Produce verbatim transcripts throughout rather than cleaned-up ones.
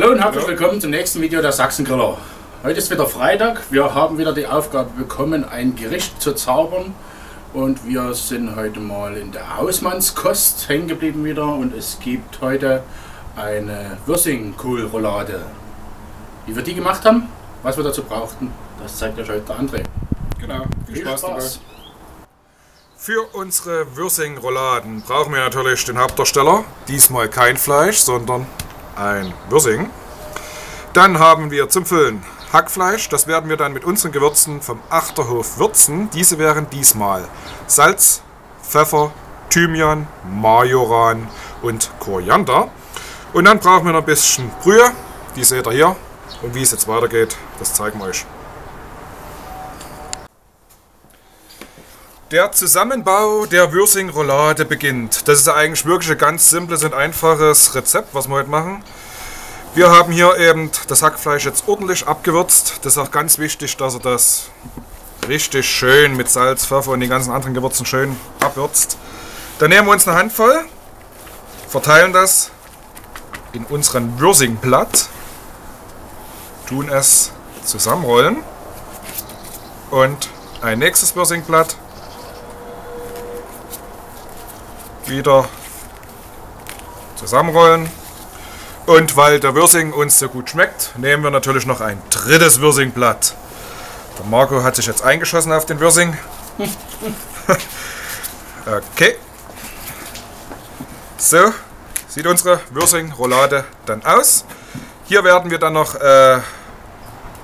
Hallo und herzlich willkommen zum nächsten Video der Sachsengriller. Heute ist wieder Freitag. Wir haben wieder die Aufgabe bekommen, ein Gericht zu zaubern. Und wir sind heute mal in der Hausmannskost hängen geblieben wieder. Und es gibt heute eine Wirsingkohlroulade. Wie wir die gemacht haben, was wir dazu brauchten, das zeigt euch heute der André. Genau, viel, viel Spaß, Spaß dabei. Für unsere Wirsingrouladen brauchen wir natürlich den Hauptdarsteller. Diesmal kein Fleisch, sondern ein Wirsing. Dann haben wir zum Füllen Hackfleisch. Das werden wir dann mit unseren Gewürzen vom Achterhof würzen. Diese wären diesmal Salz, Pfeffer, Thymian, Majoran und Coriander. Und dann brauchen wir noch ein bisschen Brühe. Die seht ihr hier. Und wie es jetzt weitergeht, das zeigen wir euch. Der Zusammenbau der Wirsing-Roulade beginnt. Das ist eigentlich wirklich ein ganz simples und einfaches Rezept, was wir heute machen. Wir haben hier eben das Hackfleisch jetzt ordentlich abgewürzt. Das ist auch ganz wichtig, dass ihr das richtig schön mit Salz, Pfeffer und den ganzen anderen Gewürzen schön abwürzt. Dann nehmen wir uns eine Handvoll, verteilen das in unseren Wirsingblatt, tun es zusammenrollen und ein nächstes Wirsingblatt wieder zusammenrollen. Und weil der Wirsing uns so gut schmeckt, nehmen wir natürlich noch ein drittes Wirsingblatt. Der Marco hat sich jetzt eingeschossen auf den Wirsing. Okay. So sieht unsere Wirsing-Roulade dann aus. Hier werden wir dann noch äh,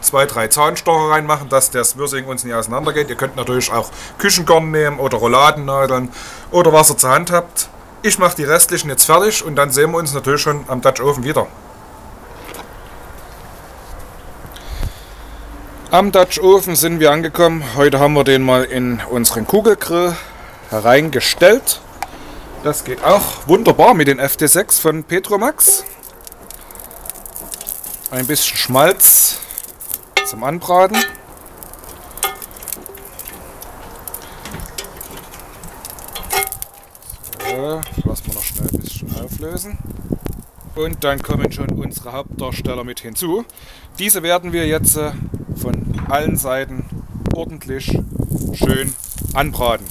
zwei, drei Zahnstocher reinmachen, dass das Wirsing uns nicht auseinander geht. Ihr könnt natürlich auch Küchengarn nehmen oder Rouladennadeln oder was ihr zur Hand habt. Ich mache die restlichen jetzt fertig und dann sehen wir uns natürlich schon am Dutch Oven wieder. Am Dutch Oven sind wir angekommen. Heute haben wir den mal in unseren Kugelgrill hereingestellt. Das geht auch wunderbar mit den F T sechs von Petromax. Ein bisschen Schmalz zum Anbraten. So, lassen wir noch schnell ein bisschen auflösen. Und dann kommen schon unsere Hauptdarsteller mit hinzu. Diese werden wir jetzt von allen Seiten ordentlich schön anbraten.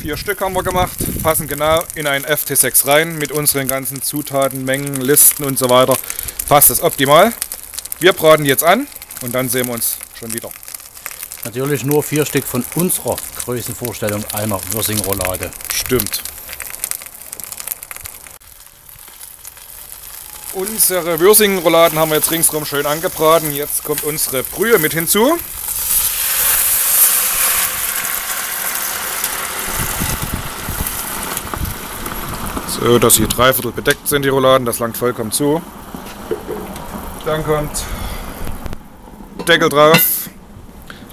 Vier Stück haben wir gemacht, passen genau in einen F T sechs rein mit unseren ganzen Zutaten, Mengen, Listen und so weiter. Passt das optimal. Wir braten jetzt an und dann sehen wir uns schon wieder. Natürlich nur vier Stück von unserer Größenvorstellung einer Wirsingroulade. Stimmt. Unsere Wirsingrouladen haben wir jetzt ringsherum schön angebraten. Jetzt kommt unsere Brühe mit hinzu. So, dass sie dreiviertel bedeckt sind, die Rouladen, das langt vollkommen zu. Dann kommt Deckel drauf.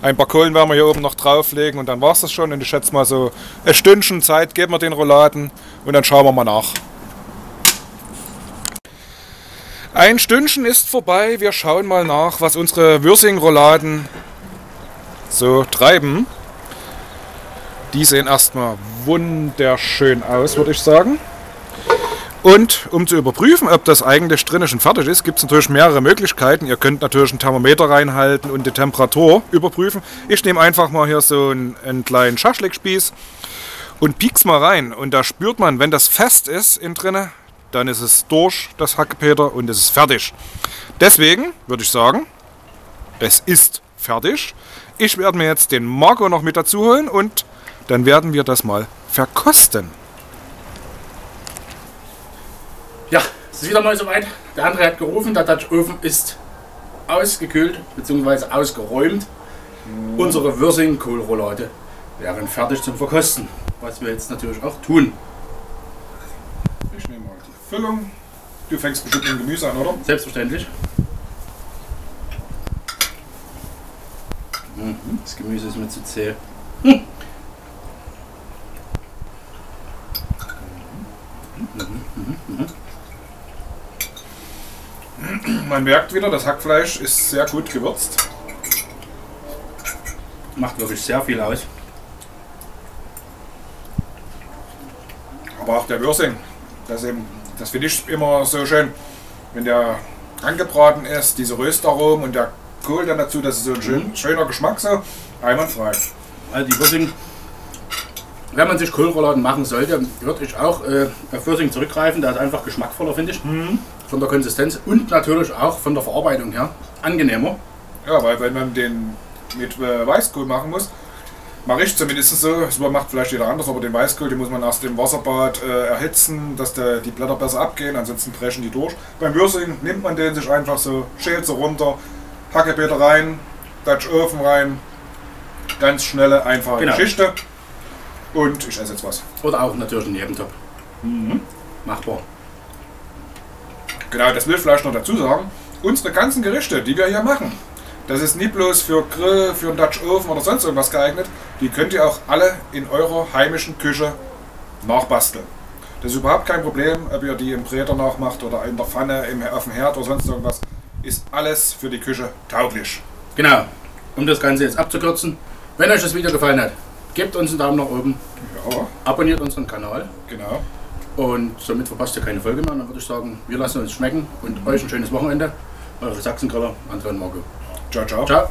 Ein paar Kohlen werden wir hier oben noch drauflegen und dann war es das schon. Und ich schätze mal so ein Stündchen Zeit geben wir den Rouladen und dann schauen wir mal nach. Ein Stündchen ist vorbei. Wir schauen mal nach, was unsere Wirsing-Rouladen so treiben. Die sehen erstmal wunderschön aus, würde ich sagen. Und um zu überprüfen, ob das eigentlich drinnen schon fertig ist, gibt es natürlich mehrere Möglichkeiten. Ihr könnt natürlich einen Thermometer reinhalten und die Temperatur überprüfen. Ich nehme einfach mal hier so einen, einen kleinen Schaschlikspieß und piek's mal rein. Und da spürt man, wenn das fest ist innen drinne, dann ist es durch, das Hackepeter, und es ist fertig. Deswegen würde ich sagen, es ist fertig. Ich werde mir jetzt den Marco noch mit dazu holen und dann werden wir das mal verkosten. Ja, es ist wieder mal soweit. Der André hat gerufen, der Dutch Oven ist ausgekühlt bzw. ausgeräumt. Mhm. Unsere Wirsingkohlroulade wären fertig zum Verkosten, was wir jetzt natürlich auch tun. Ich nehme mal die Füllung. Du fängst bestimmt mit dem Gemüse an, oder? Selbstverständlich. Mhm. Das Gemüse ist mir zu zäh. Mhm. Man merkt wieder, das Hackfleisch ist sehr gut gewürzt. macht wirklich sehr viel aus. Aber auch der Wirsing, das, eben, das finde ich immer so schön, wenn der angebraten ist, diese Röstaromen und der Kohl dann dazu, das ist so ein schön, mhm. schöner Geschmack so, einwandfrei. Also die Wirsing, wenn man sich Kohlrouladen machen sollte, würde ich auch äh, auf Wirsing zurückgreifen, der ist einfach geschmackvoller, finde ich, mhm. von der Konsistenz und natürlich auch von der Verarbeitung her angenehmer. Ja, weil wenn man den mit äh, Weißkohl machen muss, mache ich zumindest so, das macht vielleicht jeder anders, aber den Weißkohl, den muss man erst im Wasserbad äh, erhitzen, dass der, die Blätter besser abgehen, ansonsten brechen die durch. Beim Wirsing nimmt man den sich einfach so, schält so runter, Hackebete rein, Dutch Oven rein, ganz schnelle, einfache genau. Geschichte und ich esse jetzt was. Oder auch natürlich einen Nebentopf. Mhm. Machbar. Genau, das will ich vielleicht noch dazu sagen, unsere ganzen Gerichte, die wir hier machen, das ist nie bloß für Grill, für einen Dutch Oven oder sonst irgendwas geeignet. Die könnt ihr auch alle in eurer heimischen Küche nachbasteln. Das ist überhaupt kein Problem, ob ihr die im Bräter nachmacht oder in der Pfanne, im, auf dem Herd oder sonst irgendwas. Ist alles für die Küche tauglich. Genau. Um das Ganze jetzt abzukürzen, wenn euch das Video gefallen hat, gebt uns einen Daumen nach oben. Ja. Abonniert unseren Kanal. Genau. Und somit verpasst ihr keine Folge mehr. Dann würde ich sagen, wir lassen uns schmecken und mhm. euch ein schönes Wochenende. Eure Sachsengriller, André und Marco. Ciao, ciao. Ciao.